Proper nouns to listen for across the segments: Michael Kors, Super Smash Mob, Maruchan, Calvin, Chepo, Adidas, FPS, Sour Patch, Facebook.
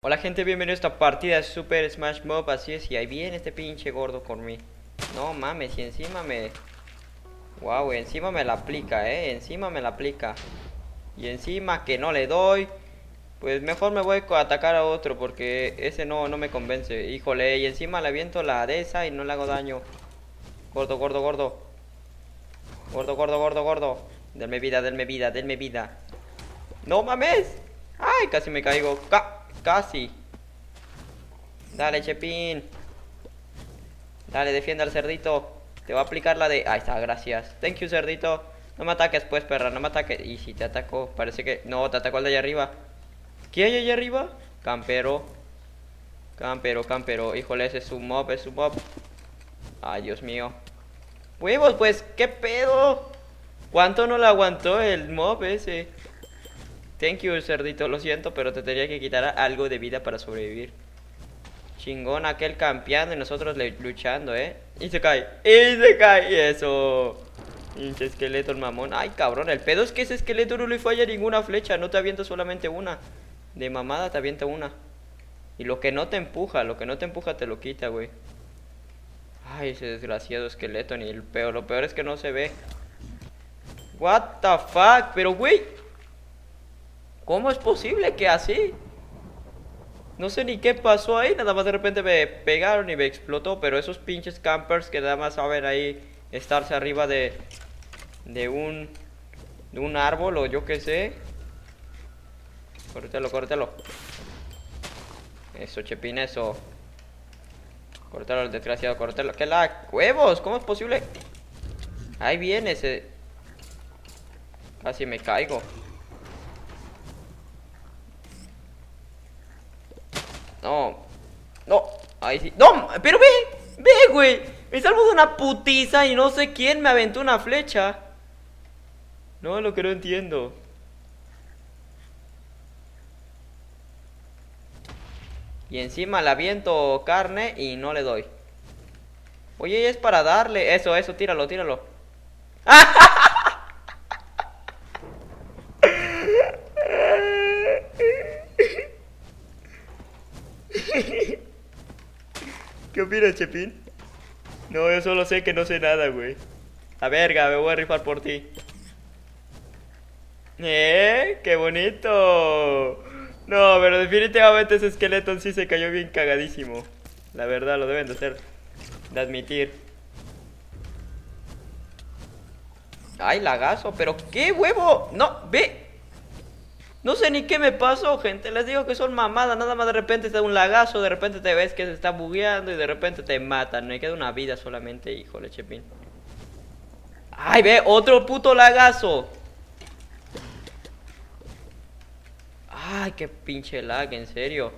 Hola gente, bienvenido a esta partida de Super Smash Mob. Así es, y ahí viene este pinche gordo con mí. No mames, y encima me... Wow, encima me la aplica, encima me la aplica. Y encima que no le doy. Pues mejor me voy a atacar a otro, porque ese no me convence. Híjole, y encima le aviento la de esa y no le hago daño. Gordo, gordo, gordo. Gordo, gordo, gordo, gordo. Denme vida, denme vida, denme vida. ¡No mames! ¡Ay, casi me caigo! Casi. Dale, Chepín. Dale, defiende al cerdito. Te va a aplicar la de... Ahí está, gracias. Thank you, cerdito. No me ataques pues, perra, no me ataques. Y si te atacó, parece que... No, te atacó el de allá arriba. ¿Qué hay allá arriba? Campero. Campero, campero. Híjole, ese es un mob, es un mob. Ay, Dios mío. Huevos, pues, ¿qué pedo? ¿Cuánto no le aguantó el mob ese? Thank you, cerdito, lo siento, pero te tenía que quitar algo de vida para sobrevivir. Chingón, aquel campeando y nosotros luchando, Y se cae, eso. Pinche esqueleto, el mamón. Ay, cabrón, el pedo es que ese esqueleto no le falla ninguna flecha. No te avienta solamente una. De mamada te avienta una. Y lo que no te empuja, te lo quita, güey. Ay, ese desgraciado esqueleto, ni el peor. Lo peor es que no se ve. What the fuck, pero güey, ¿cómo es posible que así? No sé ni qué pasó ahí. Nada más de repente me pegaron y me explotó. Pero esos pinches campers que nada más saben ahí estarse arriba de un árbol o yo qué sé. Córtelo, córtelo. Eso, Chepín, eso. Córtelo, el desgraciado, córtelo. ¡Qué la huevos! ¿Cómo es posible? Ahí viene ese. Casi me caigo. No, no, ahí sí. No, pero ve, güey. Me salvo de una putiza y no sé quién me aventó una flecha. No, lo que no entiendo. Y encima le aviento carne y no le doy. Oye, es para darle. Eso, tíralo, tíralo. ¿Qué opinas, Chepín? No, yo solo sé que no sé nada, güey. La verga, me voy a rifar por ti. ¡Qué bonito! No, pero definitivamente ese esqueleto en sí se cayó bien cagadísimo. La verdad, lo deben de hacer. De admitir. ¡Ay, lagazo! ¿Pero qué huevo? ¡No! ¡Ve! No sé ni qué me pasó, gente. Les digo que son mamadas. Nada más de repente está un lagazo. De repente te ves que se está bugueando. Y de repente te matan. Me queda una vida solamente. Híjole, Chepín. ¡Ay, ve! ¡Otro puto lagazo! ¡Ay, qué pinche lag! En serio.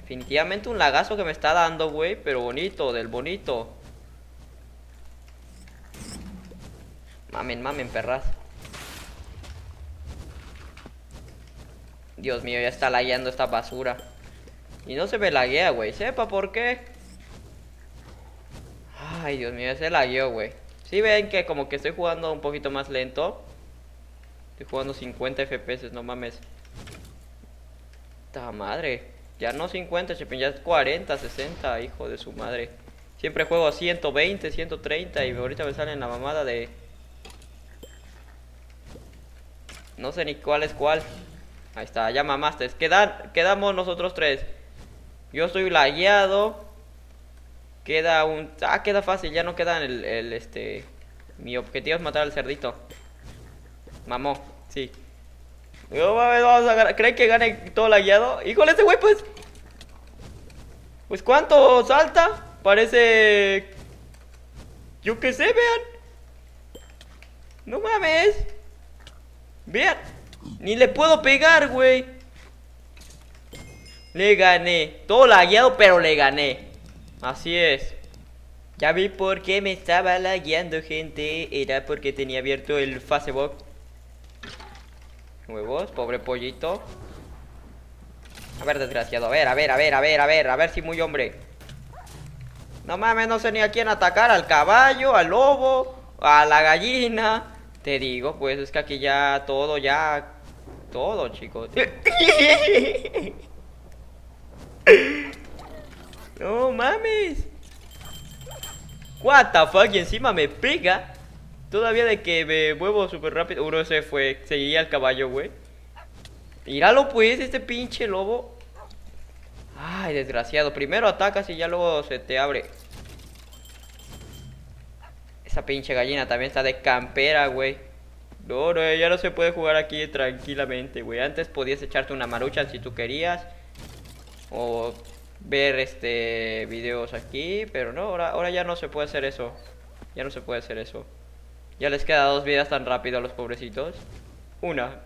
Definitivamente un lagazo que me está dando, güey. Pero bonito, del bonito. Mamen, mamen, perras. Dios mío, ya está lagueando esta basura. Y no se me laguea, güey. Sepa por qué. Ay, Dios mío, ya se lagueó, güey. Si ven que como que estoy jugando un poquito más lento. Estoy jugando 50 FPS, no mames. ¡Ta madre! Ya no 50, Chepín, ya es 40, 60, hijo de su madre. Siempre juego a 120, 130 y ahorita me salen la mamada de... No sé ni cuál es cuál. Ahí está, ya mamaste. Quedamos nosotros tres. Yo estoy lagueado. Queda un... Ah, queda fácil, ya no queda el Mi objetivo es matar al cerdito. Mamó, sí. No mames, vamos a ganar. ¿Creen que gane todo lagueado? Híjole, ese güey pues. Pues cuánto salta. Parece... Yo qué sé, vean. No mames. Vean. Ni le puedo pegar, güey. Le gané. Todo lagueado, pero le gané. Así es. Ya vi por qué me estaba lagueando, gente. Era porque tenía abierto el Facebook. Huevos, pobre pollito. A ver, desgraciado. A ver si muy hombre. No mames, no sé ni a quién atacar. Al caballo, al lobo, a la gallina. Te digo, pues es que aquí ya todo ya todo, chicos. No mames. What the fuck, y encima me pega. Todavía de que me muevo súper rápido. Uno se fue, seguía al caballo, güey. Míralo pues, este pinche lobo. Ay, desgraciado. Primero atacas y ya luego se te abre. Esa pinche gallina también está de campera, güey. No, no, ya no se puede jugar aquí tranquilamente, güey. Antes podías echarte una maruchan si tú querías. O ver videos aquí, pero no, ahora ya no se puede hacer eso. Ya no se puede hacer eso. Ya les queda 2 vidas tan rápido a los pobrecitos. Una.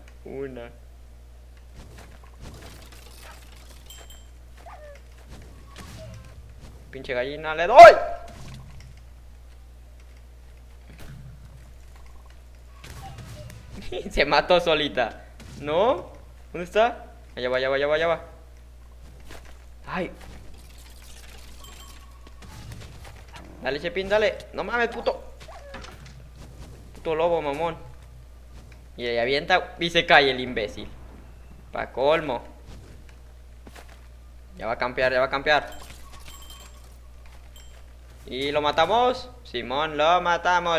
Pinche gallina, le doy. Se mató solita. ¿No? ¿Dónde está? Allá va. Ay. Dale, Chepin, dale. No mames, puto. Puto lobo, mamón. Y ahí avienta y se cae el imbécil. Pa' colmo. Ya va a campear. Y lo matamos. Simón, lo matamos.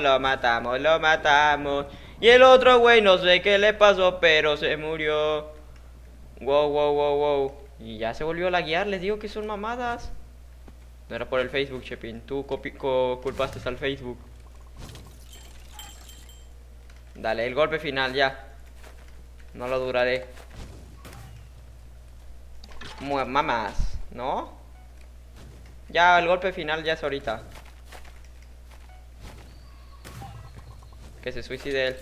Y el otro güey, no sé qué le pasó, pero se murió. Wow. Y ya se volvió a laguear, les digo que son mamadas. No era por el Facebook, Chepin. Tú culpaste al Facebook. Dale, el golpe final, ya. No lo duraré. Mamás, ¿no? Ya, el golpe final ya es ahorita. Que se suicide él.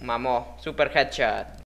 Mamó, super headshot.